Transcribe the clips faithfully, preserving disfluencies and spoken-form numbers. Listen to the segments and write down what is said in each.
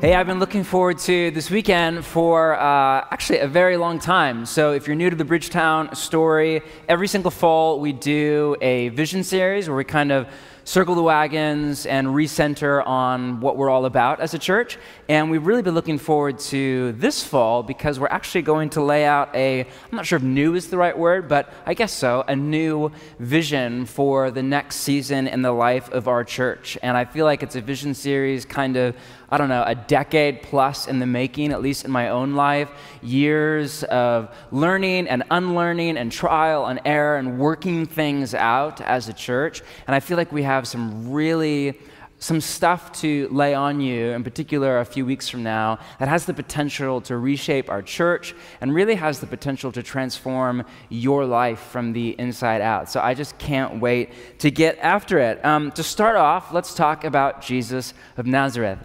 Hey, I've been looking forward to this weekend for uh, actually a very long time. So if you're new to the Bridgetown story, every single fall we do a vision series where we kind of circle the wagons and recenter on what we're all about as a church. And we've really been looking forward to this fall because we're actually going to lay out a, I'm not sure if new is the right word, but I guess so, a new vision for the next season in the life of our church. And I feel like it's a vision series kind of, I don't know, a decade plus in the making, at least in my own life, years of learning and unlearning and trial and error and working things out as a church. And I feel like we have some really, some stuff to lay on you, in particular a few weeks from now, that has the potential to reshape our church and really has the potential to transform your life from the inside out. So I just can't wait to get after it. Um, to start off, let's talk about Jesus of Nazareth.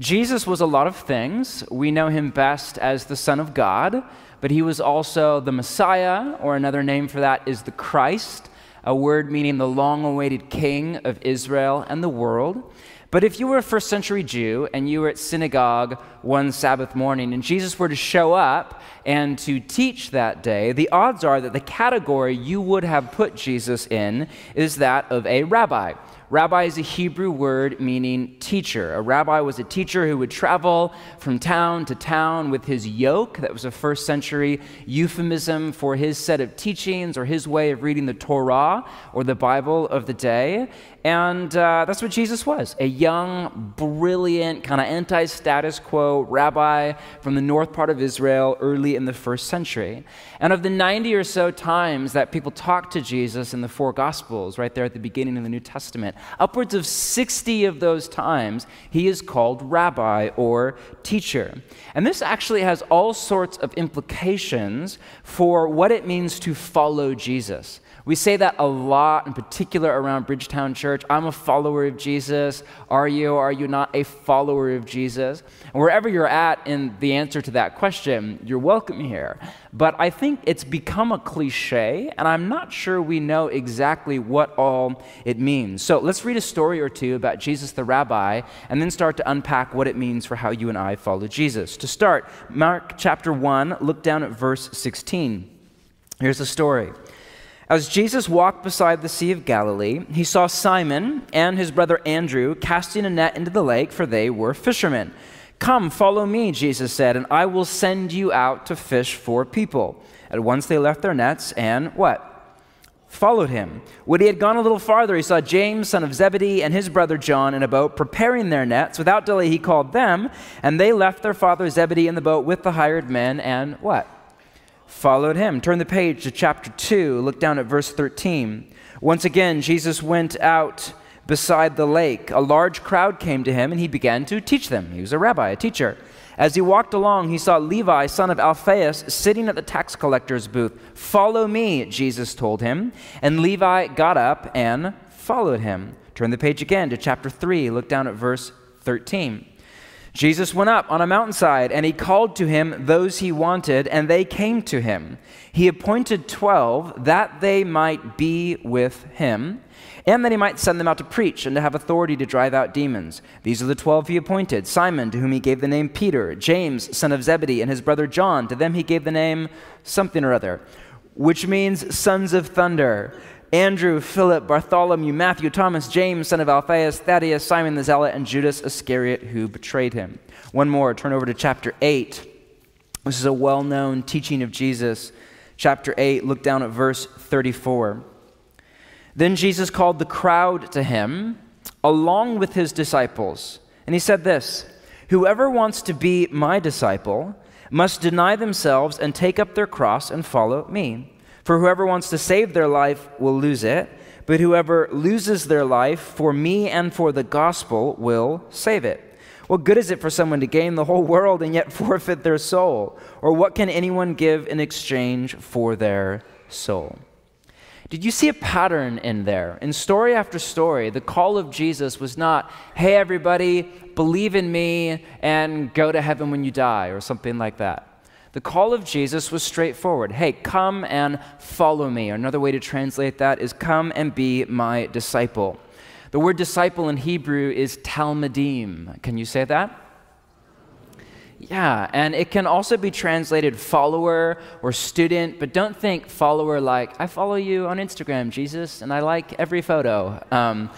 Jesus was a lot of things. We know him best as the Son of God, but he was also the Messiah, or another name for that is the Christ, a word meaning the long-awaited king of Israel and the world. But if you were a first century Jew and you were at synagogue one Sabbath morning and Jesus were to show up and to teach that day, the odds are that the category you would have put Jesus in is that of a rabbi. Rabbi is a Hebrew word meaning teacher. A rabbi was a teacher who would travel from town to town with his yoke. That was a first century euphemism for his set of teachings or his way of reading the Torah or the Bible of the day. And uh, that's what Jesus was, a young, brilliant, kind of anti-status quo rabbi from the north part of Israel early in the first century. And of the ninety or so times that people talk to Jesus in the four Gospels, right there at the beginning of the New Testament, upwards of sixty of those times, he is called rabbi or teacher. And this actually has all sorts of implications for what it means to follow Jesus. We say that a lot, in particular around Bridgetown Church. I'm a follower of Jesus. Are you? Are you not a follower of Jesus? And wherever you're at in the answer to that question, you're welcome here. But I think it's become a cliche, and I'm not sure we know exactly what all it means. So let's read a story or two about Jesus the rabbi, and then start to unpack what it means for how you and I follow Jesus. To start, Mark chapter one, look down at verse sixteen. Here's the story. As Jesus walked beside the Sea of Galilee, he saw Simon and his brother Andrew casting a net into the lake, for they were fishermen. "Come, follow me," Jesus said, "and I will send you out to fish for people." At once they left their nets and what? Followed him. When he had gone a little farther, he saw James, son of Zebedee, and his brother John in a boat preparing their nets. Without delay, he called them, and they left their father Zebedee in the boat with the hired men and what? Followed him. Turn the page to chapter two. Look down at verse thirteen. Once again, Jesus went out beside the lake. A large crowd came to him, and he began to teach them. He was a rabbi, a teacher. As he walked along, he saw Levi, son of Alphaeus, sitting at the tax collector's booth. "Follow me," Jesus told him. And Levi got up and followed him. Turn the page again to chapter three. Look down at verse thirteen. Jesus went up on a mountainside, and he called to him those he wanted, and they came to him. He appointed twelve, that they might be with him, and that he might send them out to preach and to have authority to drive out demons. These are the twelve he appointed: Simon, to whom he gave the name Peter, James, son of Zebedee, and his brother John. To them he gave the name something or other, which means sons of thunder. Andrew, Philip, Bartholomew, Matthew, Thomas, James, son of Alphaeus, Thaddeus, Simon the Zealot, and Judas Iscariot, who betrayed him. One more, turn over to chapter eight. This is a well-known teaching of Jesus. Chapter eight, look down at verse thirty-four. Then Jesus called the crowd to him, along with his disciples, and he said this, "Whoever wants to be my disciple must deny themselves and take up their cross and follow me. For whoever wants to save their life will lose it, but whoever loses their life for me and for the gospel will save it. What good is it for someone to gain the whole world and yet forfeit their soul? Or what can anyone give in exchange for their soul?" Did you see a pattern in there? In story after story, the call of Jesus was not, "Hey everybody, believe in me and go to heaven when you die," or something like that. The call of Jesus was straightforward. Hey, come and follow me. Another way to translate that is come and be my disciple. The word disciple in Hebrew is Talmidim. Can you say that? Yeah, and it can also be translated follower or student, but don't think follower like, I follow you on Instagram, Jesus, and I like every photo. Um,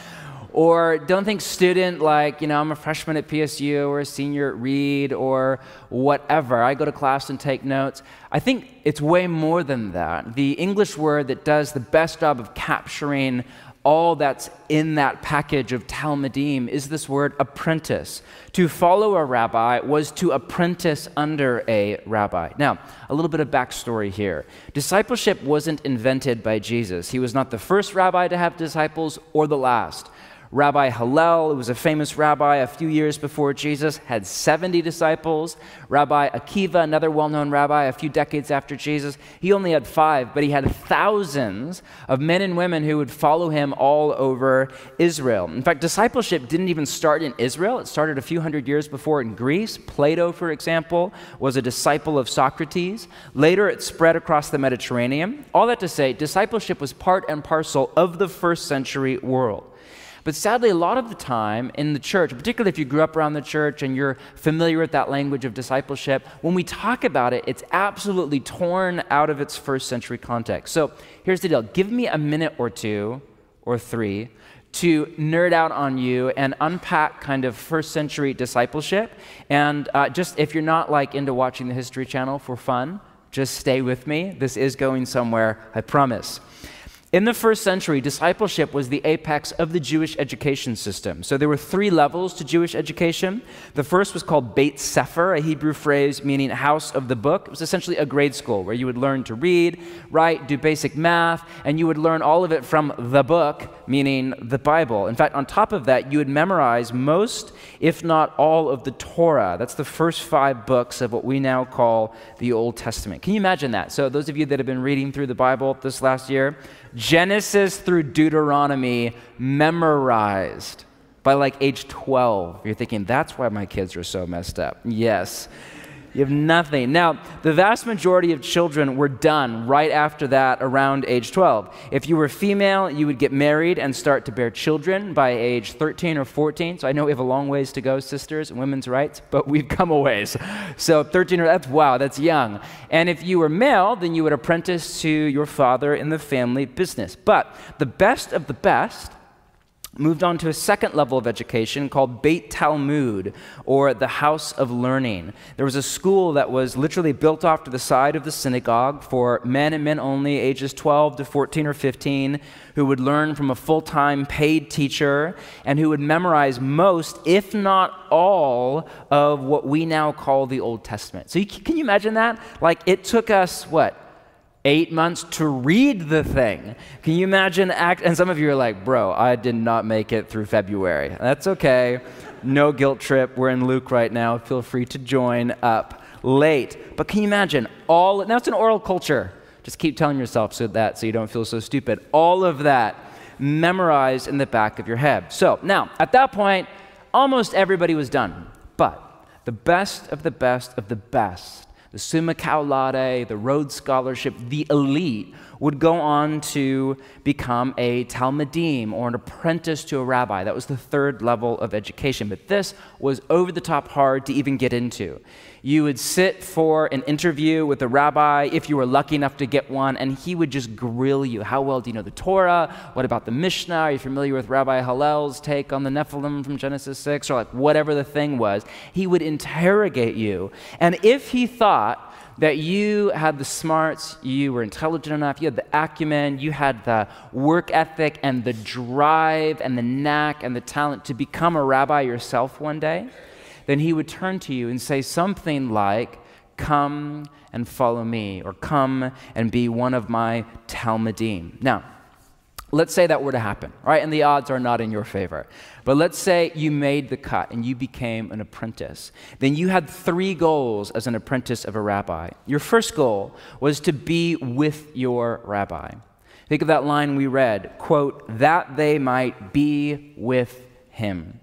or don't think student like, you know, I'm a freshman at P S U or a senior at Reed or whatever. I go to class and take notes. I think it's way more than that. The English word that does the best job of capturing all that's in that package of Talmidim is this word apprentice. To follow a rabbi was to apprentice under a rabbi. Now, a little bit of backstory here. Discipleship wasn't invented by Jesus. He was not the first rabbi to have disciples or the last. Rabbi Hillel, who was a famous rabbi a few years before Jesus, had seventy disciples. Rabbi Akiva, another well-known rabbi a few decades after Jesus, he only had five, but he had thousands of men and women who would follow him all over Israel. In fact, discipleship didn't even start in Israel. It started a few hundred years before in Greece. Plato, for example, was a disciple of Socrates. Later, it spread across the Mediterranean. All that to say, discipleship was part and parcel of the first century world. But sadly, a lot of the time in the church, particularly if you grew up around the church and you're familiar with that language of discipleship, when we talk about it, it's absolutely torn out of its first century context. So here's the deal. Give me a minute or two or three to nerd out on you and unpack kind of first century discipleship. And uh, just if you're not like into watching the History Channel for fun, just stay with me. This is going somewhere, I promise. In the first century, discipleship was the apex of the Jewish education system. So there were three levels to Jewish education. The first was called Beit Sefer, a Hebrew phrase meaning house of the book. It was essentially a grade school where you would learn to read, write, do basic math, and you would learn all of it from the book, meaning the Bible. In fact, on top of that, you would memorize most, if not all, of the Torah. That's the first five books of what we now call the Old Testament. Can you imagine that? So those of you that have been reading through the Bible this last year, Genesis through Deuteronomy memorized by like age twelve. You're thinking, that's why my kids are so messed up. Yes, you have nothing. Now, the vast majority of children were done right after that around age twelve. If you were female, you would get married and start to bear children by age thirteen or fourteen. So I know we have a long ways to go, sisters, and women's rights, but we've come a ways. So thirteen, or that's, wow, that's young. And if you were male, then you would apprentice to your father in the family business. But the best of the best moved on to a second level of education called Beit Talmud, or the House of Learning. There was a school that was literally built off to the side of the synagogue for men and men only, ages twelve to fourteen or fifteen, who would learn from a full-time paid teacher and who would memorize most, if not all, of what we now call the Old Testament. So you, can you imagine that? Like, it took us, what, eight months to read the thing. Can you imagine? Act and some of you are like, bro, I did not make it through February. That's okay. No guilt trip. We're in Luke right now. Feel free to join up late. But can you imagine? All, now it's an oral culture. Just keep telling yourself so that so you don't feel so stupid. All of that memorized in the back of your head. So now, at that point, almost everybody was done. But the best of the best of the best, the summa cum laude, the Rhodes Scholarship, the elite, would go on to become a Talmidim, or an apprentice to a rabbi. That was the third level of education. But this was over-the-top hard to even get into. You would sit for an interview with a rabbi, if you were lucky enough to get one, and he would just grill you. How well do you know the Torah? What about the Mishnah? Are you familiar with Rabbi Hillel's take on the Nephilim from Genesis six? Or like whatever the thing was. He would interrogate you. And if he thought that you had the smarts, you were intelligent enough, you had the acumen, you had the work ethic and the drive and the knack and the talent to become a rabbi yourself one day, then he would turn to you and say something like, come and follow me, or come and be one of my Talmidim. Now, let's say that were to happen, right? And the odds are not in your favor. But let's say you made the cut and you became an apprentice. Then you had three goals as an apprentice of a rabbi. Your first goal was to be with your rabbi. Think of that line we read, quote, that they might be with him.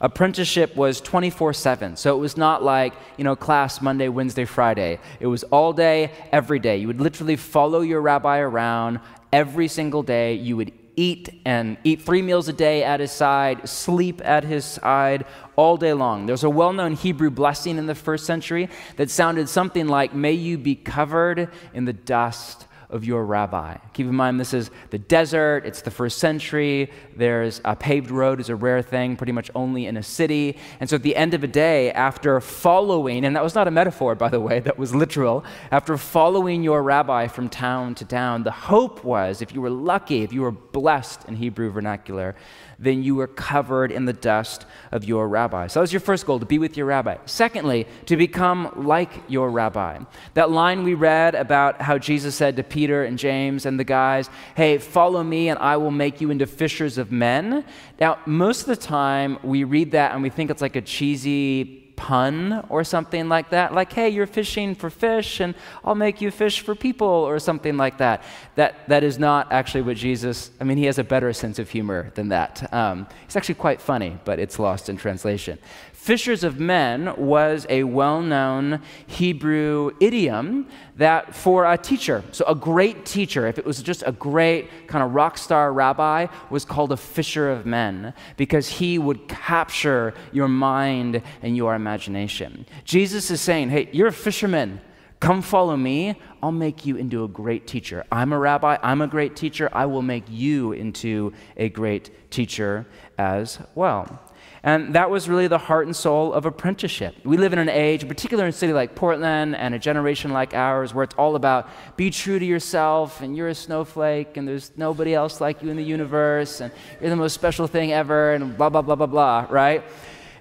Apprenticeship was twenty-four seven, so it was not like, you know, class Monday, Wednesday, Friday. It was all day, every day. You would literally follow your rabbi around every single day. You would eat and eat three meals a day at his side, sleep at his side all day long. There's a well-known Hebrew blessing in the first century that sounded something like, may you be covered in the dust of your rabbi. Keep in mind, this is the desert, it's the first century, there's a paved road is a rare thing, pretty much only in a city. And so at the end of a day, after following, and that was not a metaphor, by the way, that was literal, after following your rabbi from town to town, the hope was, if you were lucky, if you were blessed in Hebrew vernacular, then you were covered in the dust of your rabbi. So that was your first goal, to be with your rabbi. Secondly, to become like your rabbi. That line we read about how Jesus said to Peter and James and the guys, hey, follow me and I will make you into fishers of men. Now, most of the time we read that and we think it's like a cheesy pun or something like that, like, hey, you're fishing for fish and I'll make you fish for people or something like that. That, that is not actually what Jesus, I mean, he has a better sense of humor than that. Um, it's actually quite funny, but it's lost in translation. Fishers of men was a well-known Hebrew idiom that for a teacher, so a great teacher, if it was just a great kind of rock star rabbi, was called a fisher of men because he would capture your mind and your imagination. Jesus is saying, hey, you're a fisherman. Come follow me. I'll make you into a great teacher. I'm a rabbi. I'm a great teacher. I will make you into a great teacher as well. And that was really the heart and soul of apprenticeship. We live in an age, particularly in a city like Portland and a generation like ours, where it's all about be true to yourself and you're a snowflake and there's nobody else like you in the universe and you're the most special thing ever and blah, blah, blah, blah, blah, right?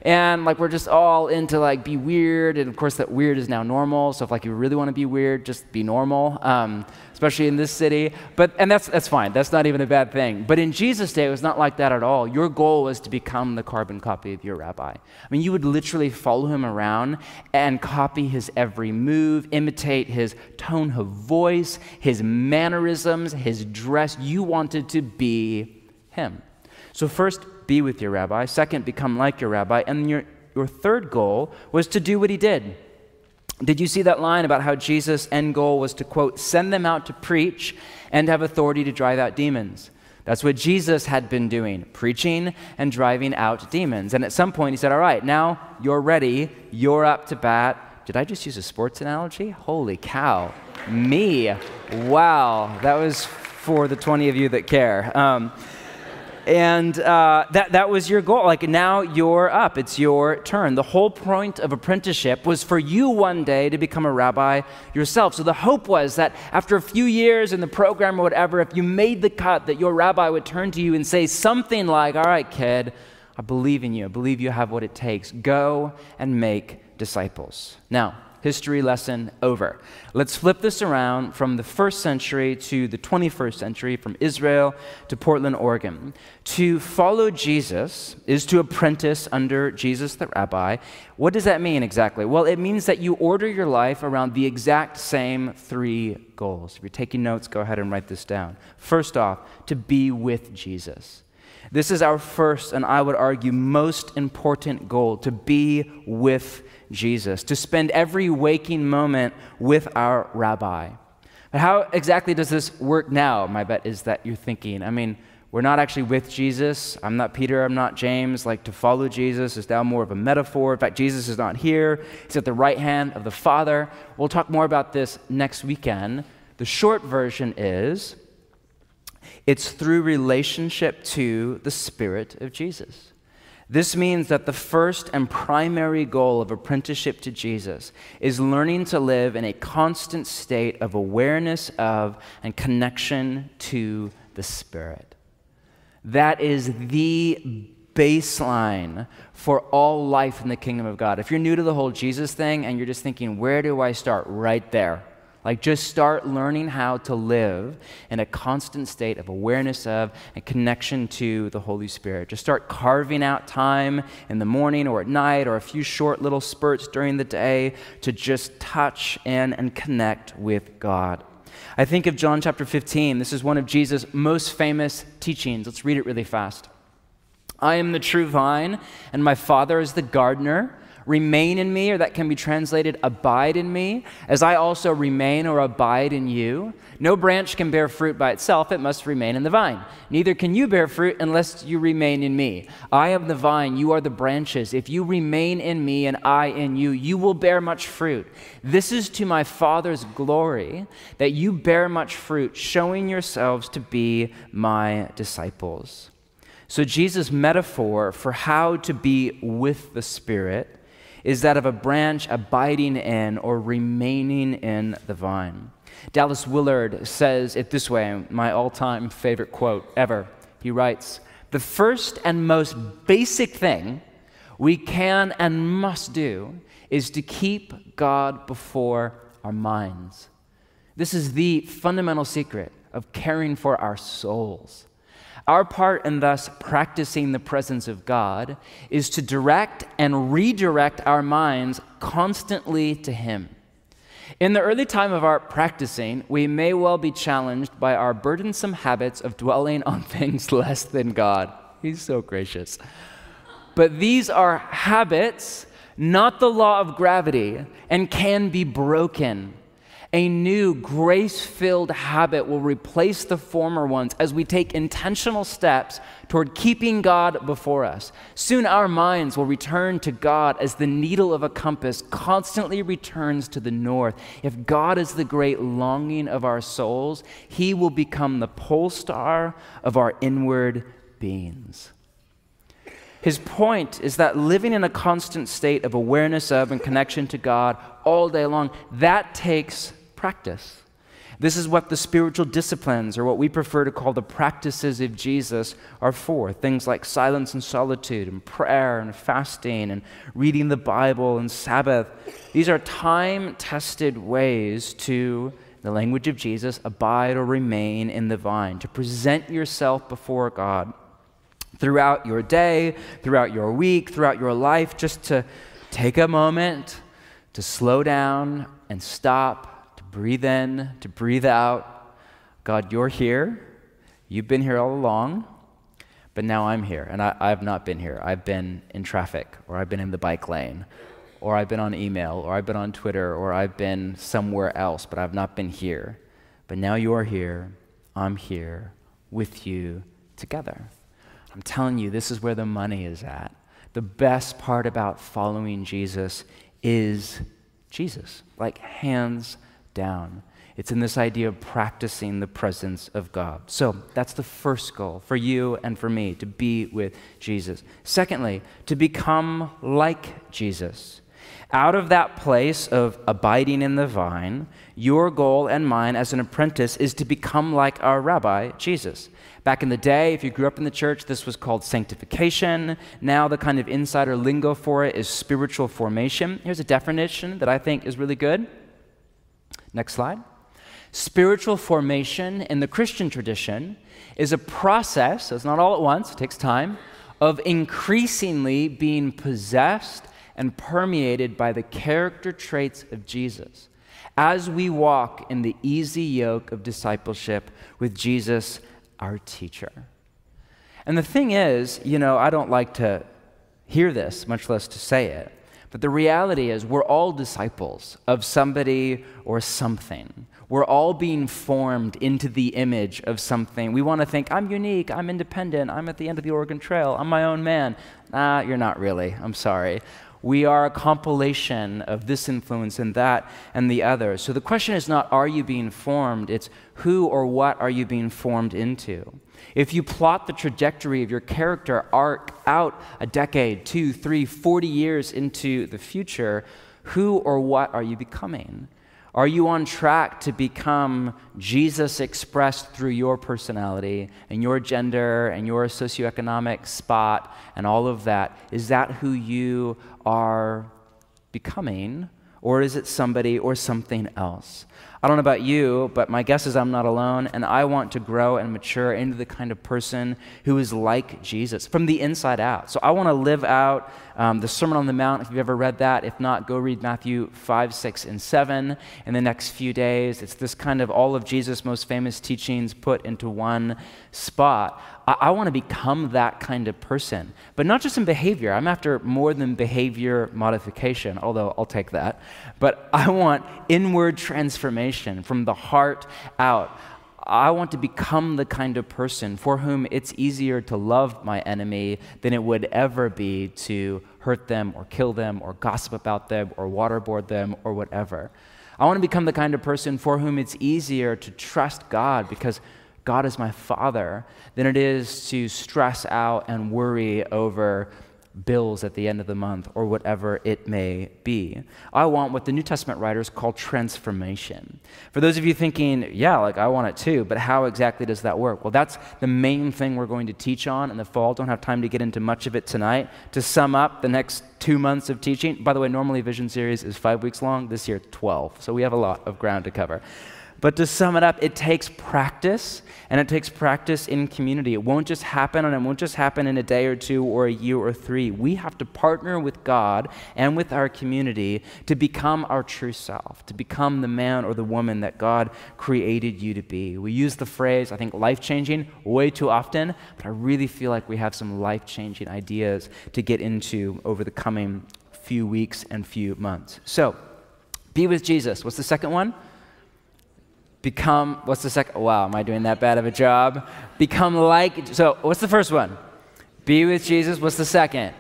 And like we're just all into like be weird, and of course that weird is now normal. So if like you really want to be weird, just be normal, um, especially in this city. But and that's that's fine. That's not even a bad thing. But in Jesus' day, it was not like that at all. Your goal was to become the carbon copy of your rabbi. I mean, you would literally follow him around and copy his every move, imitate his tone of voice, his mannerisms, his dress. You wanted to be him. So first, be with your rabbi. Second, become like your rabbi. And your, your third goal was to do what he did. Did you see that line about how Jesus' end goal was to, quote, send them out to preach and have authority to drive out demons? That's what Jesus had been doing, preaching and driving out demons. And at some point he said, all right, now you're ready. You're up to bat. Did I just use a sports analogy? Holy cow. Me. Wow. That was for the twenty of you that care. Um, And uh, that, that was your goal. Like, now you're up. It's your turn. The whole point of apprenticeship was for you one day to become a rabbi yourself. So the hope was that after a few years in the program or whatever, if you made the cut, that your rabbi would turn to you and say something like, all right, kid, I believe in you. I believe you have what it takes. Go and make disciples. Now, history lesson over. Let's flip this around from the first century to the twenty-first century, from Israel to Portland, Oregon. To follow Jesus is to apprentice under Jesus the rabbi. What does that mean exactly? Well, it means that you order your life around the exact same three goals. If you're taking notes, go ahead and write this down. First off, to be with Jesus. This is our first, and I would argue, most important goal, to be with Jesus. Jesus, to spend every waking moment with our rabbi. But how exactly does this work now? My bet is that you're thinking, I mean, we're not actually with Jesus. I'm not Peter, I'm not James. Like, to follow Jesus is now more of a metaphor. In fact, Jesus is not here. He's at the right hand of the Father. We'll talk more about this next weekend. The short version is, it's through relationship to the Spirit of Jesus. This means that the first and primary goal of apprenticeship to Jesus is learning to live in a constant state of awareness of and connection to the Spirit. That is the baseline for all life in the kingdom of God. If you're new to the whole Jesus thing and you're just thinking, where do I start? Right there. Like, just start learning how to live in a constant state of awareness of and connection to the Holy Spirit. Just start carving out time in the morning or at night or a few short little spurts during the day to just touch in and connect with God. I think of John chapter fifteen. This is one of Jesus' most famous teachings. Let's read it really fast. I am the true vine, and my Father is the gardener. remain in me, or that can be translated abide in me, as I also remain or abide in you. No branch can bear fruit by itself, it must remain in the vine. Neither can you bear fruit unless you remain in me. I am the vine, you are the branches. If you remain in me and I in you, you will bear much fruit. This is to my Father's glory, that you bear much fruit, showing yourselves to be my disciples. So Jesus' metaphor for how to be with the Spirit is that of a branch abiding in or remaining in the vine. Dallas Willard says it this way, my all-time favorite quote ever. He writes, "The first and most basic thing we can and must do is to keep God before our minds." This is the fundamental secret of caring for our souls. Our part in thus practicing the presence of God is to direct and redirect our minds constantly to Him. In the early time of our practicing, we may well be challenged by our burdensome habits of dwelling on things less than God. He's so gracious. But these are habits, not the law of gravity, and can be broken. A new grace-filled habit will replace the former ones as we take intentional steps toward keeping God before us. Soon our minds will return to God as the needle of a compass constantly returns to the north. If God is the great longing of our souls, He will become the pole star of our inward beings. His point is that living in a constant state of awareness of and connection to God all day long, that takes practice. This is what the spiritual disciplines, or what we prefer to call the practices of Jesus, are for. Things like silence and solitude, and prayer, and fasting, and reading the Bible, and Sabbath. These are time-tested ways to, in the language of Jesus, abide or remain in the vine, to present yourself before God throughout your day, throughout your week, throughout your life, just to take a moment to slow down and stop, to breathe in, to breathe out. God, you're here. You've been here all along, but now I'm here, and I, I've not been here. I've been in traffic, or I've been in the bike lane, or I've been on email, or I've been on Twitter, or I've been somewhere else, but I've not been here. But now you are here. I'm here with you together. I'm telling you, this is where the money is at. The best part about following Jesus is Jesus, like hands down. It's in this idea of practicing the presence of God. So that's the first goal for you and for me, to be with Jesus. Secondly, to become like Jesus. Out of that place of abiding in the vine, your goal and mine as an apprentice is to become like our rabbi, Jesus. Back in the day, if you grew up in the church, this was called sanctification. Now the kind of insider lingo for it is spiritual formation. Here's a definition that I think is really good. Next slide. Spiritual formation in the Christian tradition is a process, so it's not all at once, it takes time, of increasingly being possessed and permeated by the character traits of Jesus as we walk in the easy yoke of discipleship with Jesus, our teacher. And the thing is, you know, I don't like to hear this, much less to say it, but the reality is we're all disciples of somebody or something. We're all being formed into the image of something. We want to think, I'm unique, I'm independent, I'm at the end of the Oregon Trail, I'm my own man. Nah, you're not really, I'm sorry. We are a compilation of this influence and that and the other. So the question is not, are you being formed? It's, who or what are you being formed into? If you plot the trajectory of your character arc out a decade, two, three, forty years into the future, who or what are you becoming? Are you on track to become Jesus expressed through your personality and your gender and your socioeconomic spot and all of that? Is that who you are becoming, or is it somebody or something else? I don't know about you, but my guess is I'm not alone, and I want to grow and mature into the kind of person who is like Jesus from the inside out. So I want to live out um, the Sermon on the Mount, if you've ever read that. If not, go read Matthew five, six, and seven in the next few days. It's this kind of all of Jesus' most famous teachings put into one spot. I, I want to become that kind of person, but not just in behavior. I'm after more than behavior modification, although I'll take that. But I want inward transformation from the heart out. I want to become the kind of person for whom it's easier to love my enemy than it would ever be to hurt them or kill them or gossip about them or waterboard them or whatever. I want to become the kind of person for whom it's easier to trust God because God is my Father than it is to stress out and worry over bills at the end of the month, or whatever it may be. I want what the New Testament writers call transformation. For those of you thinking, yeah, like I want it too, but how exactly does that work? Well, that's the main thing we're going to teach on in the fall. Don't have time to get into much of it tonight. To sum up the next two months of teaching, by the way, normally Vision Series is five weeks long, this year twelve, so we have a lot of ground to cover. But to sum it up, it takes practice, and it takes practice in community. It won't just happen, and it won't just happen in a day or two or a year or three. We have to partner with God and with our community to become our true self, to become the man or the woman that God created you to be. We use the phrase, I think, life-changing way too often, but I really feel like we have some life-changing ideas to get into over the coming few weeks and few months. So, be with Jesus. What's the second one? Become, what's the second, wow, am I doing that bad of a job? Become like, so what's the first one? Be with Jesus, what's the second?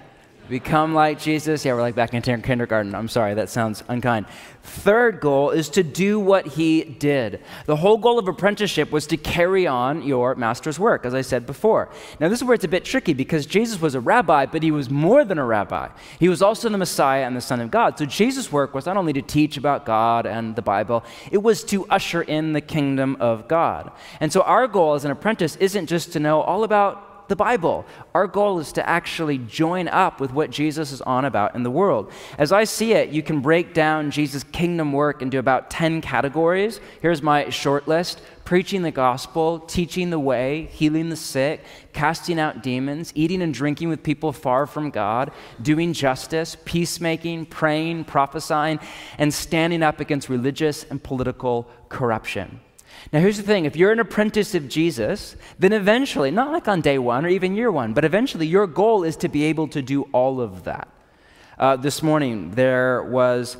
Become like Jesus. Yeah, we're like back in kindergarten. I'm sorry, that sounds unkind. Third goal is to do what he did. The whole goal of apprenticeship was to carry on your master's work, as I said before. Now, this is where it's a bit tricky because Jesus was a rabbi, but he was more than a rabbi. He was also the Messiah and the Son of God. So Jesus' work was not only to teach about God and the Bible, it was to usher in the kingdom of God. And so our goal as an apprentice isn't just to know all about the Bible. Our goal is to actually join up with what Jesus is on about in the world. As I see it, you can break down Jesus' kingdom work into about ten categories. Here's my short list: preaching the gospel, teaching the way, healing the sick, casting out demons, eating and drinking with people far from God, doing justice, peacemaking, praying, prophesying, and standing up against religious and political corruption. Now, here's the thing. If you're an apprentice of Jesus, then eventually, not like on day one or even year one, but eventually your goal is to be able to do all of that. Uh, this morning, there was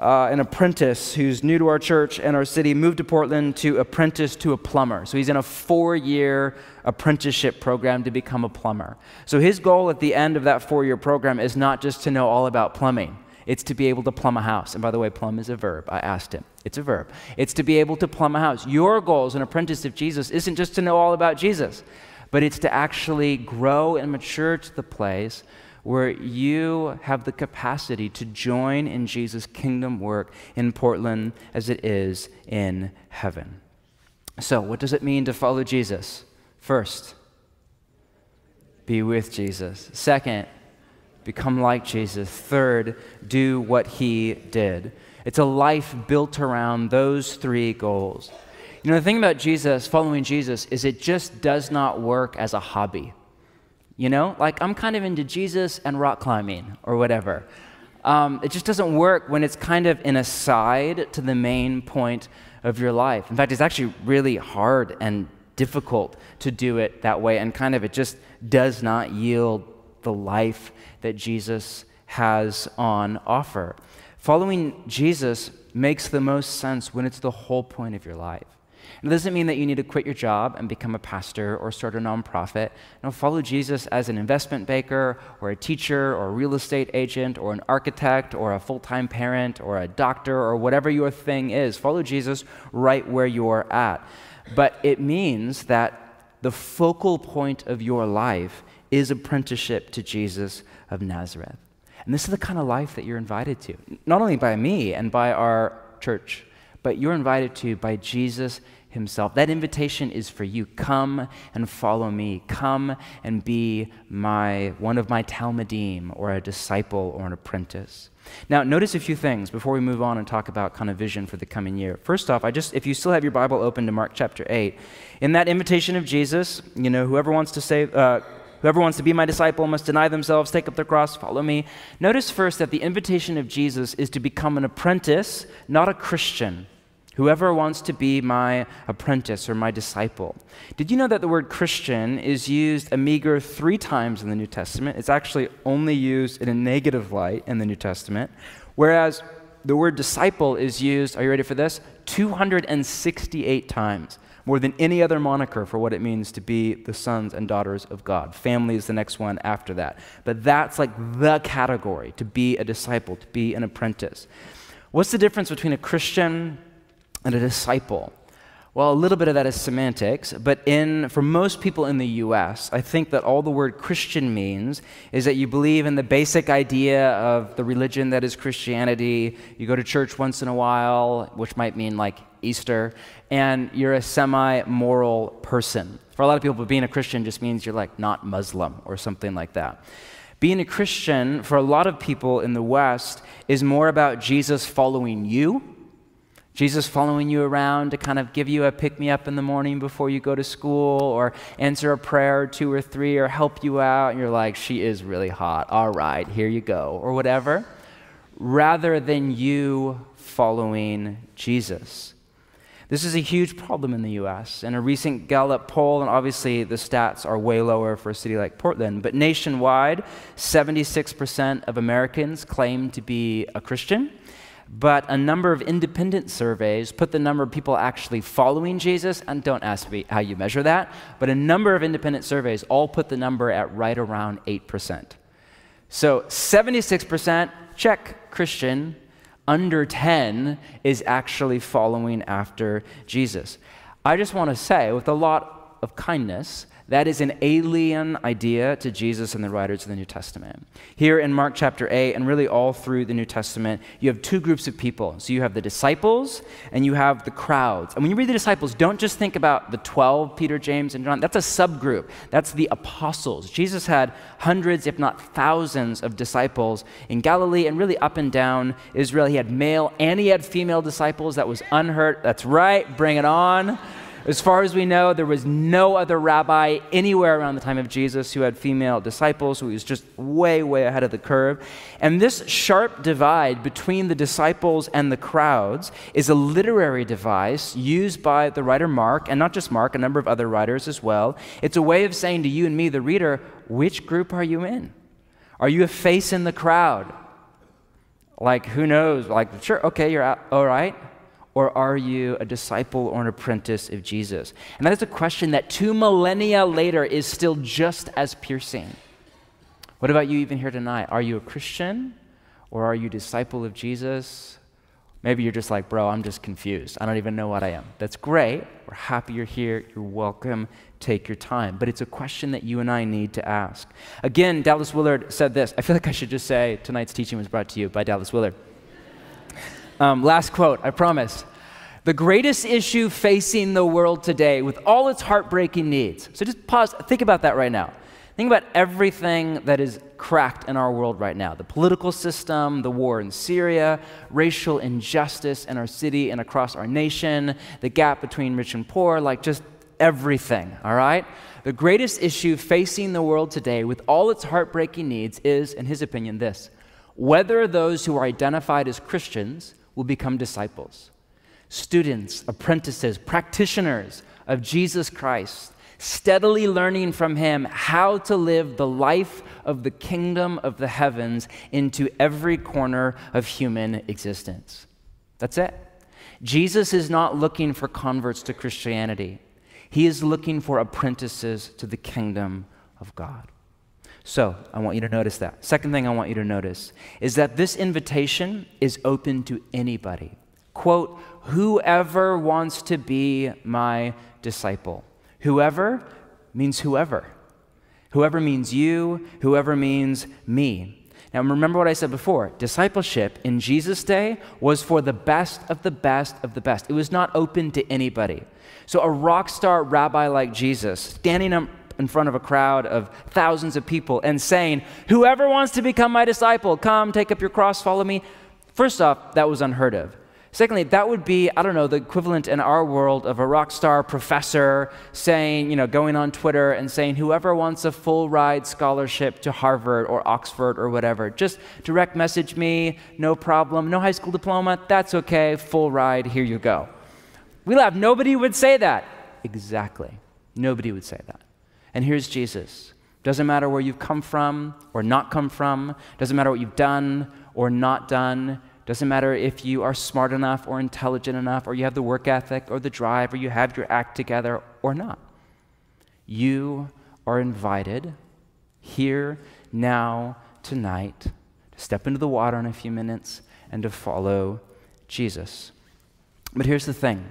uh, an apprentice who's new to our church and our city, moved to Portland to apprentice to a plumber. So he's in a four-year apprenticeship program to become a plumber. So his goal at the end of that four-year program is not just to know all about plumbing. It's to be able to plumb a house. And by the way, plumb is a verb. I asked him. It's a verb. It's to be able to plumb a house. Your goal as an apprentice of Jesus isn't just to know all about Jesus, but it's to actually grow and mature to the place where you have the capacity to join in Jesus' kingdom work in Portland as it is in heaven. So what does it mean to follow Jesus? First, be with Jesus. Second, become like Jesus. Third, do what he did. It's a life built around those three goals. You know, the thing about Jesus, following Jesus, is it just does not work as a hobby. You know, like I'm kind of into Jesus and rock climbing or whatever. Um, it just doesn't work when it's kind of an aside to the main point of your life. In fact, it's actually really hard and difficult to do it that way, and kind of it just does not yield the life that Jesus has on offer. Following Jesus makes the most sense when it's the whole point of your life. It doesn't mean that you need to quit your job and become a pastor or start a nonprofit. No, follow Jesus as an investment banker or a teacher or a real estate agent or an architect or a full-time parent or a doctor or whatever your thing is. Follow Jesus right where you're at. But it means that the focal point of your life is apprenticeship to Jesus of Nazareth. And this is the kind of life that you're invited to, not only by me and by our church, but you're invited to by Jesus himself. That invitation is for you. Come and follow me. Come and be my one of my Talmidim, or a disciple, or an apprentice. Now, notice a few things before we move on and talk about kind of vision for the coming year. First off, I just, if you still have your Bible open to Mark chapter eight, in that invitation of Jesus, you know, whoever wants to say, uh, whoever wants to be my disciple must deny themselves, take up their cross, follow me. Notice first that the invitation of Jesus is to become an apprentice, not a Christian. Whoever wants to be my apprentice or my disciple. Did you know that the word Christian is used a meager three times in the New Testament? It's actually only used in a negative light in the New Testament, whereas the word disciple is used, are you ready for this? two hundred sixty-eight times, more than any other moniker for what it means to be the sons and daughters of God. Family is the next one after that. But that's like the category, to be a disciple, to be an apprentice. What's the difference between a Christian and a disciple? Well, a little bit of that is semantics, but in, for most people in the U S, I think that all the word Christian means is that you believe in the basic idea of the religion that is Christianity, you go to church once in a while, which might mean like Easter, and you're a semi-moral person. For a lot of people, being a Christian just means you're like not Muslim or something like that. Being a Christian, for a lot of people in the West, is more about Jesus following you, Jesus following you around to kind of give you a pick-me-up in the morning before you go to school, or answer a prayer or two or three, or help you out, and you're like, she is really hot, all right, here you go, or whatever, rather than you following Jesus. This is a huge problem in the U S. In a recent Gallup poll, and obviously the stats are way lower for a city like Portland, but nationwide, seventy-six percent of Americans claim to be a Christian. But a number of independent surveys put the number of people actually following Jesus, and don't ask me how you measure that, but a number of independent surveys all put the number at right around eight percent. So seventy-six percent, check, Christian, under ten is actually following after Jesus. I just want to say, with a lot of kindness, that is an alien idea to Jesus and the writers of the New Testament. Here in Mark chapter eight, and really all through the New Testament, you have two groups of people. So you have the disciples and you have the crowds. And when you read the disciples, don't just think about the twelve, Peter, James, and John. That's a subgroup. That's the apostles. Jesus had hundreds, if not thousands, of disciples in Galilee and really up and down Israel. He had male and he had female disciples. That was unheard. That's right. Bring it on. As far as we know, there was no other rabbi anywhere around the time of Jesus who had female disciples, who was just way, way ahead of the curve. And this sharp divide between the disciples and the crowds is a literary device used by the writer Mark, and not just Mark, a number of other writers as well. It's a way of saying to you and me, the reader, which group are you in? Are you a face in the crowd? Like, who knows? Like, sure, okay, you're out, all right. Or are you a disciple or an apprentice of Jesus? And that is a question that two millennia later is still just as piercing. What about you even here tonight? Are you a Christian or are you a disciple of Jesus? Maybe you're just like, bro, I'm just confused. I don't even know what I am. That's great. We're happy you're here. You're welcome. Take your time. But it's a question that you and I need to ask. Again, Dallas Willard said this. I feel like I should just say tonight's teaching was brought to you by Dallas Willard. Um, last quote, I promise. The greatest issue facing the world today with all its heartbreaking needs. So just pause, think about that right now. Think about everything that is cracked in our world right now. The political system, the war in Syria, racial injustice in our city and across our nation, the gap between rich and poor, like just everything, all right? The greatest issue facing the world today with all its heartbreaking needs is, in his opinion, this: whether those who are identified as Christians will become disciples, students, apprentices, practitioners of Jesus Christ, steadily learning from him how to live the life of the kingdom of the heavens into every corner of human existence. That's it. Jesus is not looking for converts to Christianity. He is looking for apprentices to the kingdom of God. So I want you to notice that. Second thing I want you to notice is that this invitation is open to anybody. Quote, whoever wants to be my disciple. Whoever means whoever. Whoever means you, whoever means me. Now remember what I said before, discipleship in Jesus' day was for the best of the best of the best. It was not open to anybody. So a rock star rabbi like Jesus standing up in front of a crowd of thousands of people and saying, whoever wants to become my disciple, come, take up your cross, follow me. First off, that was unheard of. Secondly, that would be, I don't know, the equivalent in our world of a rock star professor saying, you know, going on Twitter and saying, whoever wants a full ride scholarship to Harvard or Oxford or whatever, just direct message me, no problem, no high school diploma, that's okay, full ride, here you go. We laugh, nobody would say that. Exactly, nobody would say that. And here's Jesus. Doesn't matter where you've come from or not come from. Doesn't matter what you've done or not done. Doesn't matter if you are smart enough or intelligent enough or you have the work ethic or the drive or you have your act together or not. You are invited here, now, tonight, to step into the water in a few minutes and to follow Jesus. But here's the thing.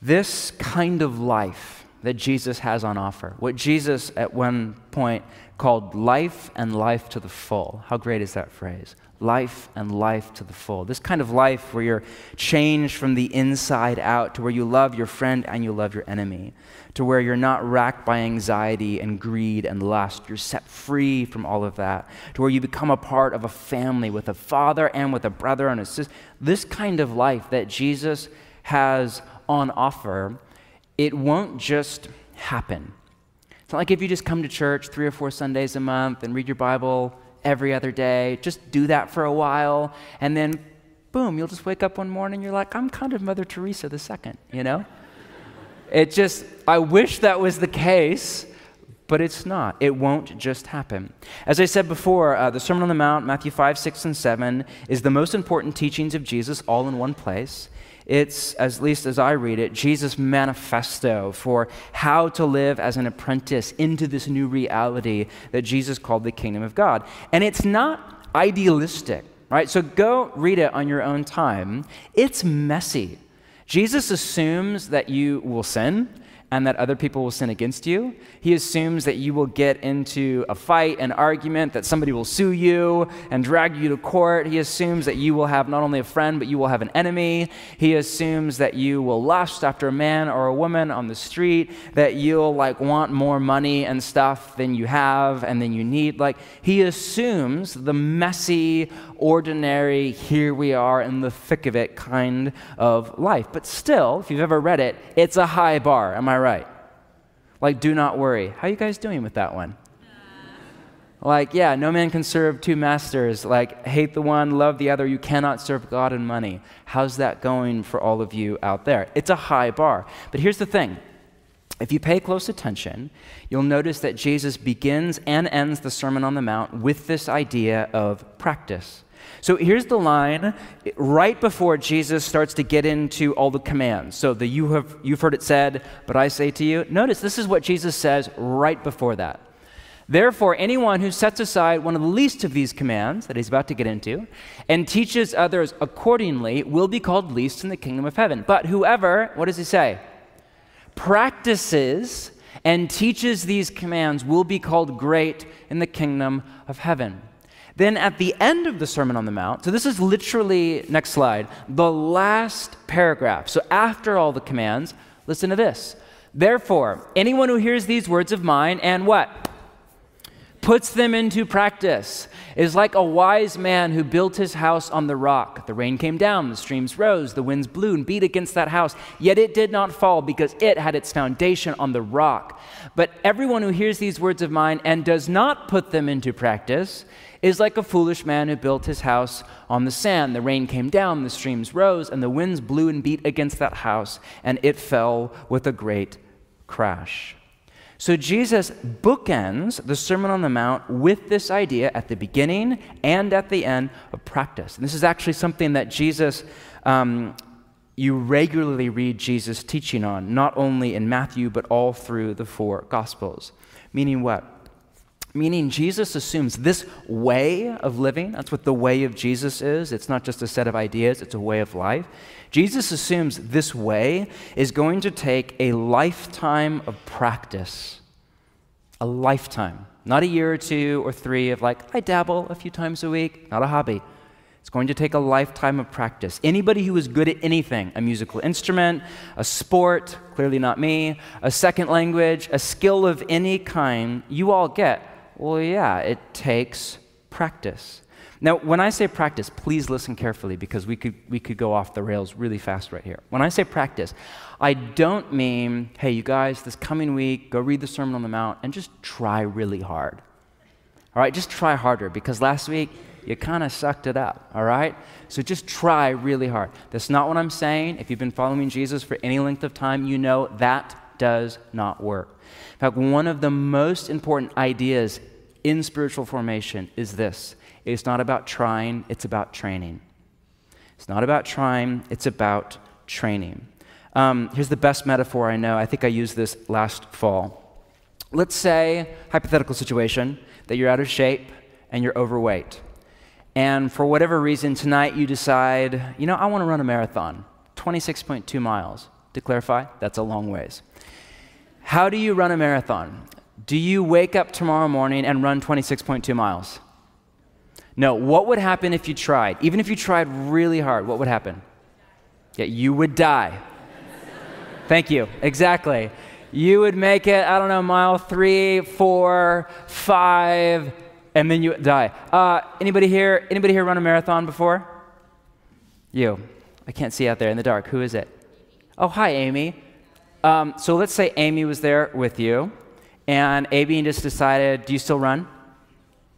This kind of life that Jesus has on offer, what Jesus at one point called life and life to the full. How great is that phrase? Life and life to the full. This kind of life where you're changed from the inside out to where you love your friend and you love your enemy, to where you're not racked by anxiety and greed and lust. You're set free from all of that, to where you become a part of a family with a father and with a brother and a sister. This kind of life that Jesus has on offer, it won't just happen. It's not like if you just come to church three or four Sundays a month and read your Bible every other day, just do that for a while, and then boom, you'll just wake up one morning, you're like, I'm kind of Mother Teresa the second, you know? It just, I wish that was the case, but it's not. It won't just happen. As I said before, uh, the Sermon on the Mount, Matthew five, six, and seven, is the most important teachings of Jesus all in one place. It's, as least as I read it, Jesus' manifesto for how to live as an apprentice into this new reality that Jesus called the kingdom of God. And it's not idealistic, right? So go read it on your own time. It's messy. Jesus assumes that you will sin and that other people will sin against you. He assumes that you will get into a fight, an argument, that somebody will sue you and drag you to court. He assumes that you will have not only a friend, but you will have an enemy. He assumes that you will lust after a man or a woman on the street, that you'll like want more money and stuff than you have and than you need. Like, he assumes the messy, ordinary, here we are in the thick of it kind of life. But still, if you've ever read it, it's a high bar. Am I right? Like, do not worry. How are you guys doing with that one? Like, yeah, no man can serve two masters. Like, hate the one, love the other. You cannot serve God and money. How's that going for all of you out there? It's a high bar. But here's the thing. If you pay close attention, you'll notice that Jesus begins and ends the Sermon on the Mount with this idea of practice. So here's the line right before Jesus starts to get into all the commands. So the you have, you've heard it said, but I say to you. Notice this is what Jesus says right before that. Therefore, anyone who sets aside one of the least of these commands that he's about to get into and teaches others accordingly will be called least in the kingdom of heaven. But whoever, what does he say? Practices and teaches these commands will be called great in the kingdom of heaven. Then at the end of the Sermon on the Mount, so this is literally, next slide, the last paragraph. So after all the commands, listen to this. Therefore, anyone who hears these words of mine and what? Puts them into practice is like a wise man who built his house on the rock. The rain came down, the streams rose, the winds blew and beat against that house, yet it did not fall because it had its foundation on the rock. But everyone who hears these words of mine and does not put them into practice is like a foolish man who built his house on the sand. The rain came down, the streams rose, and the winds blew and beat against that house, and it fell with a great crash. So Jesus bookends the Sermon on the Mount with this idea at the beginning and at the end of practice. And this is actually something that Jesus, um, you regularly read Jesus teaching on, not only in Matthew, but all through the four Gospels. Meaning what? Meaning Jesus assumes this way of living, that's what the way of Jesus is. It's not just a set of ideas, it's a way of life. Jesus assumes this way is going to take a lifetime of practice, a a lifetime, not a year or two or three of like, I dabble a few times a week, not a hobby. It's going to take a lifetime of practice. Anybody who is good at anything, a musical instrument, a sport, clearly not me, a second language, a skill of any kind, you all get, well, yeah, it takes practice. Now, when I say practice, please listen carefully because we could, we could go off the rails really fast right here. When I say practice, I don't mean, hey, you guys, this coming week, go read the Sermon on the Mount and just try really hard. All right, just try harder because last week, you kind of sucked it up, all right? So just try really hard. That's not what I'm saying. If you've been following Jesus for any length of time, you know that does not work. In fact, one of the most important ideas in spiritual formation is this. It's not about trying, it's about training. It's not about trying, it's about training. Um, here's the best metaphor I know. I think I used this last fall. Let's say, hypothetical situation, that you're out of shape and you're overweight. And for whatever reason, tonight you decide, you know, I want to run a marathon, twenty-six point two miles. To clarify, that's a long ways. How do you run a marathon? Do you wake up tomorrow morning and run twenty-six point two miles? No, what would happen if you tried? Even if you tried really hard, what would happen? Yeah, you would die. Thank you, exactly. You would make it, I don't know, mile three, four, five, and then you die. Uh, anybody here, anybody here run a marathon before? You. I can't see out there in the dark. Who is it? Oh, hi, Amy. Um, so let's say Amy was there with you, and Amy just decided, do you still run?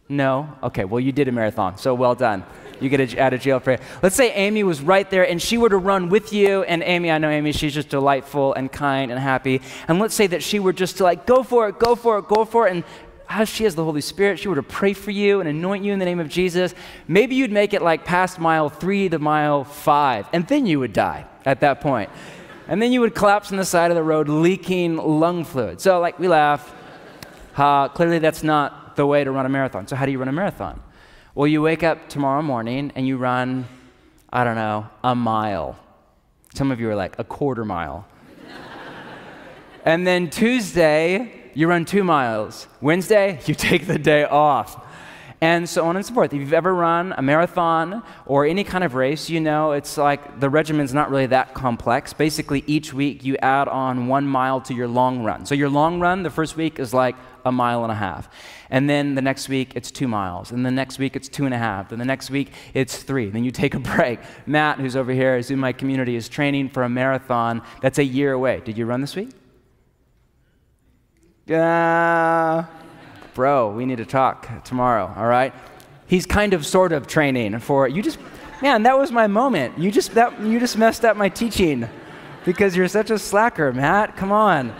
No? Okay, well, you did a marathon, so well done. You get a, out of jail free. Let's say Amy was right there, and she were to run with you, and Amy, I know Amy, she's just delightful and kind and happy, and let's say that she were just to like, go for it, go for it, go for it, and as she has the Holy Spirit, she were to pray for you and anoint you in the name of Jesus. Maybe you'd make it like past mile three to mile five, and then you would die at that point. And then you would collapse on the side of the road, leaking lung fluid. So like, we laugh. Uh, clearly that's not the way to run a marathon. So how do you run a marathon? Well, you wake up tomorrow morning and you run, I don't know, a mile. Some of you are like, a quarter mile. And then Tuesday, you run two miles. Wednesday, you take the day off. And so on and so forth. If you've ever run a marathon or any kind of race, you know it's like the regimen's not really that complex. Basically, each week you add on one mile to your long run. So your long run, the first week is like a mile and a half. And then the next week, it's two miles. And the next week, it's two and a half. Then the next week, it's three. Then you take a break. Matt, who's over here, is in my community, is training for a marathon that's a year away. Did you run this week? Yeah. Uh, Bro, we need to talk tomorrow, all right? He's kind of sort of training for, you just, man, that was my moment. You just, that, you just messed up my teaching because you're such a slacker, Matt, come on.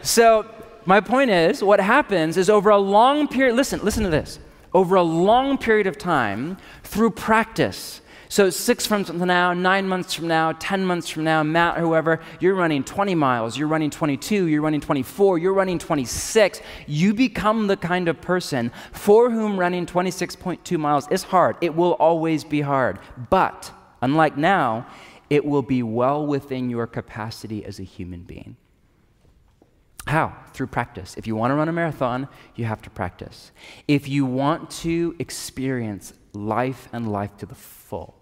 So my point is, what happens is over a long period, listen, listen to this. Over a long period of time, through practice, so six months from now, nine months from now, ten months from now, Matt, whoever, you're running twenty miles, you're running twenty-two, you're running twenty-four, you're running twenty-six. You become the kind of person for whom running twenty-six point two miles is hard. It will always be hard. But unlike now, it will be well within your capacity as a human being. How? Through practice. If you want to run a marathon, you have to practice. If you want to experience life and life to the full,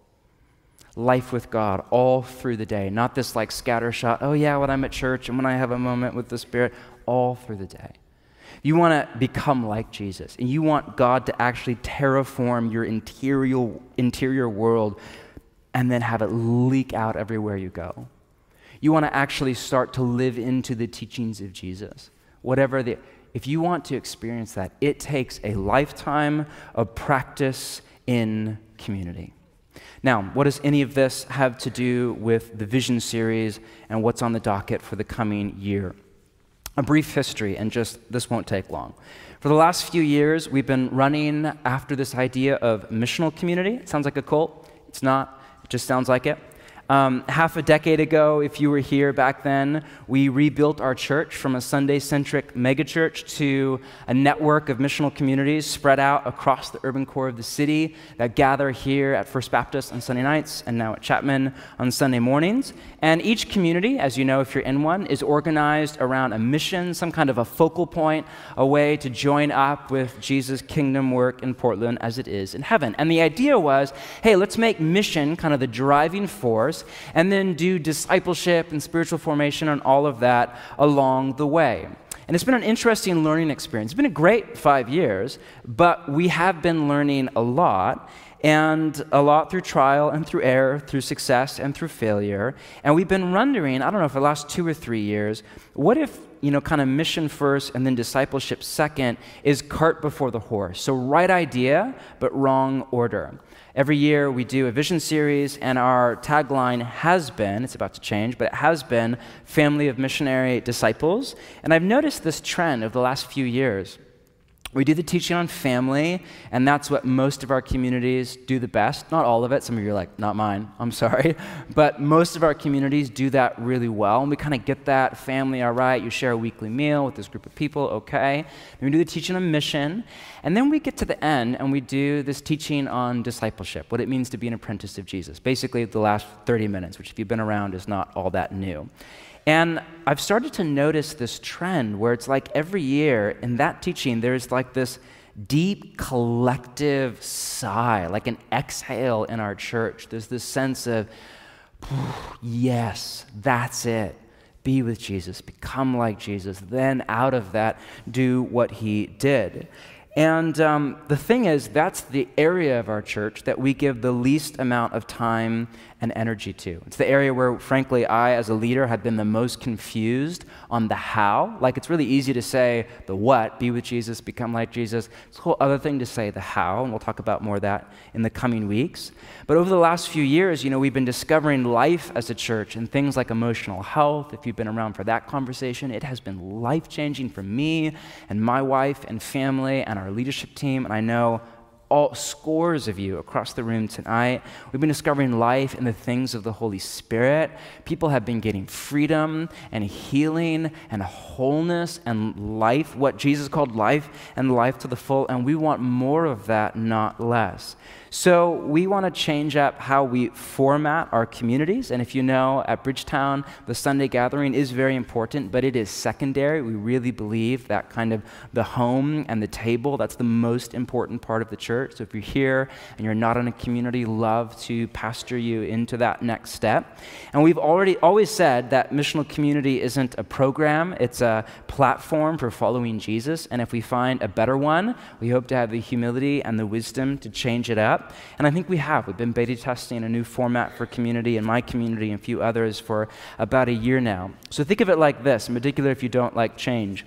life with God all through the day, not this like scattershot, oh yeah, when I'm at church and when I have a moment with the Spirit, all through the day. You want to become like Jesus, and you want God to actually terraform your interior, interior world and then have it leak out everywhere you go. You want to actually start to live into the teachings of Jesus. Whatever the, if you want to experience that, it takes a lifetime of practice in community. Now, what does any of this have to do with the vision series and what's on the docket for the coming year? A brief history, and just this won't take long. For the last few years, we've been running after this idea of missional community. It sounds like a cult. It's not. It just sounds like it. Um, half a decade ago, if you were here back then, we rebuilt our church from a Sunday-centric megachurch to a network of missional communities spread out across the urban core of the city that gather here at First Baptist on Sunday nights and now at Chapman on Sunday mornings. And each community, as you know if you're in one, is organized around a mission, some kind of a focal point, a way to join up with Jesus' kingdom work in Portland as it is in heaven. And the idea was, hey, let's make mission kind of the driving force, and then do discipleship and spiritual formation and all of that along the way. And it's been an interesting learning experience. It's been a great five years, but we have been learning a lot, and a lot through trial and through error, through success and through failure. And we've been wondering, I don't know, for the last two or three years, what if, you know, kind of mission first and then discipleship second is cart before the horse? So right idea, but wrong order. Every year we do a vision series, and our tagline has been, it's about to change, but it has been Family of Missionary Disciples. And I've noticed this trend over the last few years. We do the teaching on family, and that's what most of our communities do the best. Not all of it. Some of you are like, not mine, I'm sorry. But most of our communities do that really well, and we kind of get that family, all right, you share a weekly meal with this group of people, okay. Then we do the teaching on mission, and then we get to the end, and we do this teaching on discipleship, what it means to be an apprentice of Jesus, basically the last thirty minutes, which if you've been around is not all that new. And I've started to notice this trend where it's like every year in that teaching, there's like this deep collective sigh, like an exhale in our church. There's this sense of, yes, that's it. Be with Jesus, become like Jesus, then out of that, do what he did. And um, the thing is, that's the area of our church that we give the least amount of time and energy to. It's the area where, frankly, I, as a leader, have been the most confused on the how. Like, it's really easy to say the what, be with Jesus, become like Jesus. It's a whole other thing to say the how, and we'll talk about more of that in the coming weeks. But over the last few years, you know, we've been discovering life as a church and things like emotional health. If you've been around for that conversation, it has been life-changing for me and my wife and family and our leadership team, and I know all scores of you across the room tonight. We've been discovering life in the things of the Holy Spirit. People have been getting freedom and healing and wholeness and life, what Jesus called life and life to the full, and we want more of that, not less. So we want to change up how we format our communities. And if you know, at Bridgetown, the Sunday gathering is very important, but it is secondary. We really believe that kind of the home and the table, that's the most important part of the church. So if you're here and you're not in a community, love to pastor you into that next step. And we've already always said that missional community isn't a program. It's a platform for following Jesus. And if we find a better one, we hope to have the humility and the wisdom to change it up. And I think we have. We've been beta testing a new format for community and my community and a few others for about a year now. So think of it like this, in particular if you don't like change.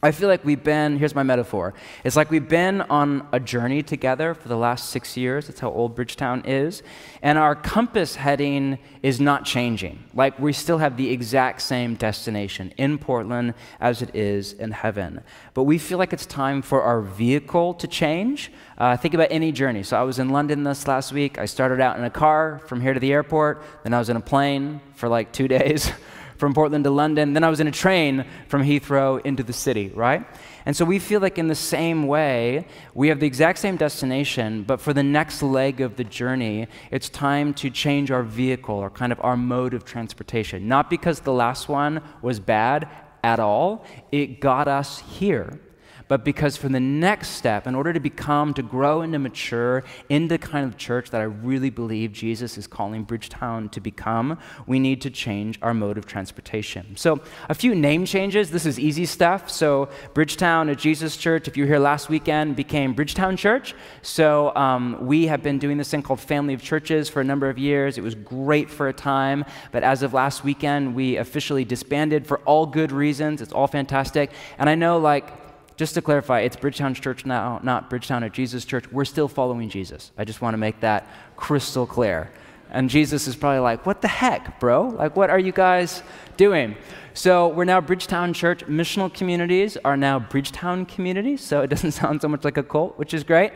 I feel like we've been, here's my metaphor, it's like we've been on a journey together for the last six years, that's how old Bridgetown is, and our compass heading is not changing. Like, we still have the exact same destination in Portland as it is in heaven. But we feel like it's time for our vehicle to change. Uh, think about any journey. So I was in London this last week, I started out in a car from here to the airport, then I was in a plane for like two days. From Portland to London, then I was in a train from Heathrow into the city, right? And so we feel like in the same way, we have the exact same destination, but for the next leg of the journey, it's time to change our vehicle or kind of our mode of transportation. Not because the last one was bad at all, it got us here. But because for the next step, in order to become, to grow and to mature into the kind of church that I really believe Jesus is calling Bridgetown to become, we need to change our mode of transportation. So a few name changes. This is easy stuff. So Bridgetown, a Jesus church, if you were here last weekend, became Bridgetown Church. So um, we have been doing this thing called Family of Churches for a number of years. It was great for a time, but as of last weekend, we officially disbanded for all good reasons. It's all fantastic. And I know, like, just to clarify, it's Bridgetown Church now, not Bridgetown or Jesus Church. We're still following Jesus. I just want to make that crystal clear. And Jesus is probably like, what the heck, bro? Like, what are you guys doing? So we're now Bridgetown Church. Missional communities are now Bridgetown communities, so it doesn't sound so much like a cult, which is great.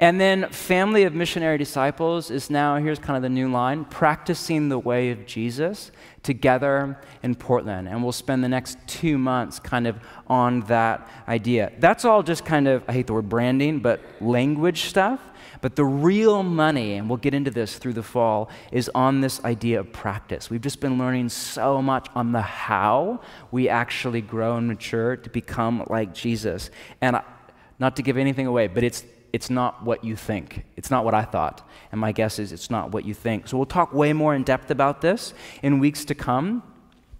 And then Family of Missionary Disciples is now, here's kind of the new line, practicing the way of Jesus together in Portland. And we'll spend the next two months kind of on that idea. That's all just kind of, I hate the word branding, but language stuff. But the real money, and we'll get into this through the fall, is on this idea of practice. We've just been learning so much on the how we actually grow and mature to become like Jesus. And not to give anything away, but it's, it's not what you think. It's not what I thought. And my guess is it's not what you think. So we'll talk way more in depth about this in weeks to come.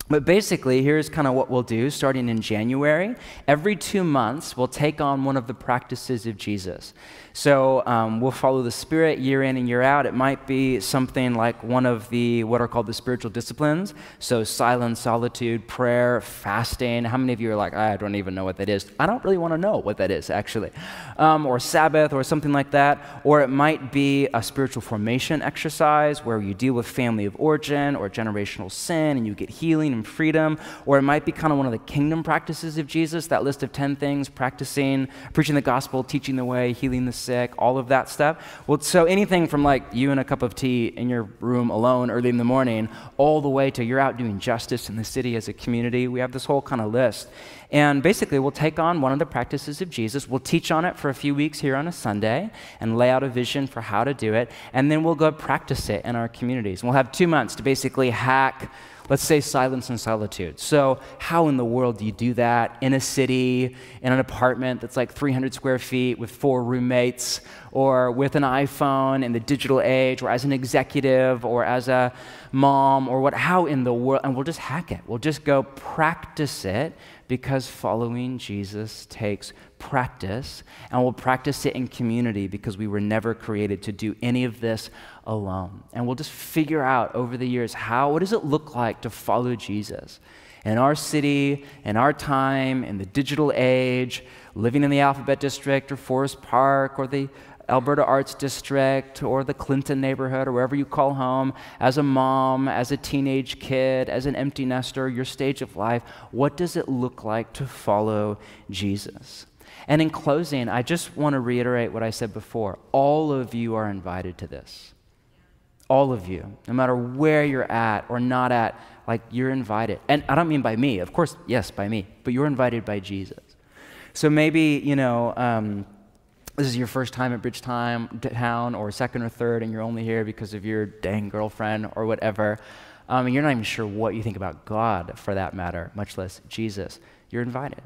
But basically, here's kind of what we'll do starting in January. Every two months, we'll take on one of the practices of Jesus. So um, we'll follow the Spirit year in and year out. It might be something like one of the, what are called the spiritual disciplines. So silence, solitude, prayer, fasting. How many of you are like, I don't even know what that is? I don't really want to know what that is, actually. Um, or Sabbath or something like that. Or it might be a spiritual formation exercise where you deal with family of origin or generational sin and you get healing and freedom, or it might be kind of one of the kingdom practices of Jesus, that list of ten things, practicing, preaching the gospel, teaching the way, healing the sick, all of that stuff. Well, so anything from like you and a cup of tea in your room alone early in the morning, all the way to you're out doing justice in the city as a community. We have this whole kind of list. And basically, we'll take on one of the practices of Jesus. We'll teach on it for a few weeks here on a Sunday and lay out a vision for how to do it. And then we'll go practice it in our communities. And we'll have two months to basically hack, let's say, silence and solitude. So how in the world do you do that in a city, in an apartment that's like three hundred square feet with four roommates, or with an iPhone in the digital age, or as an executive, or as a mom, or what? How in the world? And we'll just hack it. We'll just go practice it, because following Jesus takes practice, and we'll practice it in community because we were never created to do any of this alone. And we'll just figure out over the years how, what does it look like to follow Jesus in our city, in our time, in the digital age, living in the Alphabet District or Forest Park or the Alberta Arts District or the Clinton neighborhood or wherever you call home, as a mom, as a teenage kid, as an empty nester, your stage of life. What does it look like to follow Jesus? And in closing, I just want to reiterate what I said before. All of you are invited to this. All of you, no matter where you're at or not at, like, you're invited. And I don't mean by me, of course, yes, by me, but you're invited by Jesus. So maybe, you know, um, this is your first time at Bridgetown, or second or third, and you're only here because of your dang girlfriend or whatever, um, and you're not even sure what you think about God, for that matter, much less Jesus. You're invited.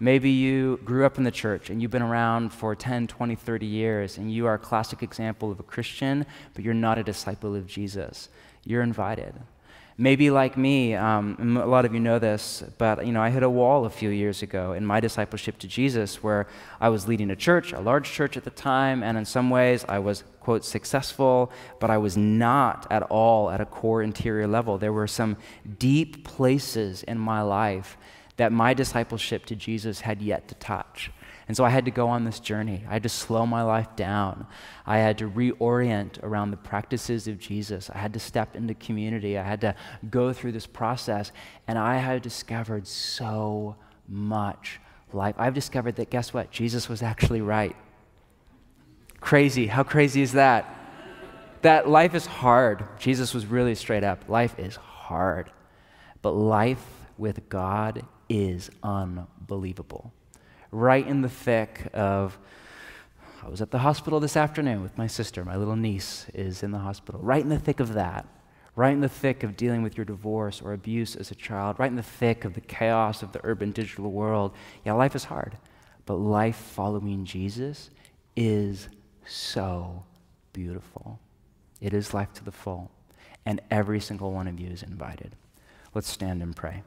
Maybe you grew up in the church, and you've been around for ten, twenty, thirty years, and you are a classic example of a Christian, but you're not a disciple of Jesus. You're invited. Maybe like me, um, a lot of you know this, but you know, I hit a wall a few years ago in my discipleship to Jesus where I was leading a church, a large church at the time, and in some ways I was, quote, successful, but I was not at all at a core interior level. There were some deep places in my life that my discipleship to Jesus had yet to touch. And so I had to go on this journey. I had to slow my life down. I had to reorient around the practices of Jesus. I had to step into community. I had to go through this process. And I had discovered so much life. I've discovered that, guess what? Jesus was actually right. Crazy. How crazy is that? That life is hard. Jesus was really straight up. Life is hard. But life with God is unbelievable. Right in the thick of, I was at the hospital this afternoon with my sister, my little niece is in the hospital, right in the thick of that, right in the thick of dealing with your divorce or abuse as a child, right in the thick of the chaos of the urban digital world. Yeah, life is hard, but life following Jesus is so beautiful. It is life to the full, and every single one of you is invited. Let's stand and pray.